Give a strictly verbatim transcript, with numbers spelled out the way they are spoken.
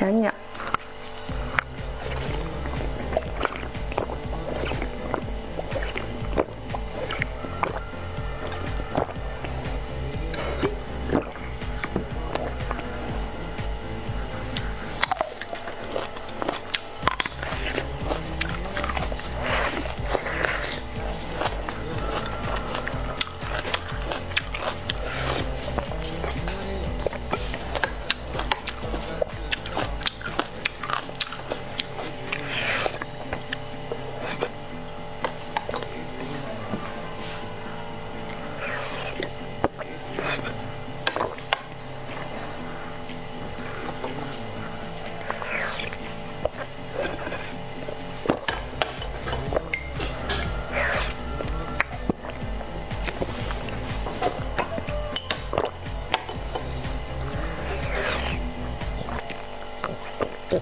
前鸟。 对。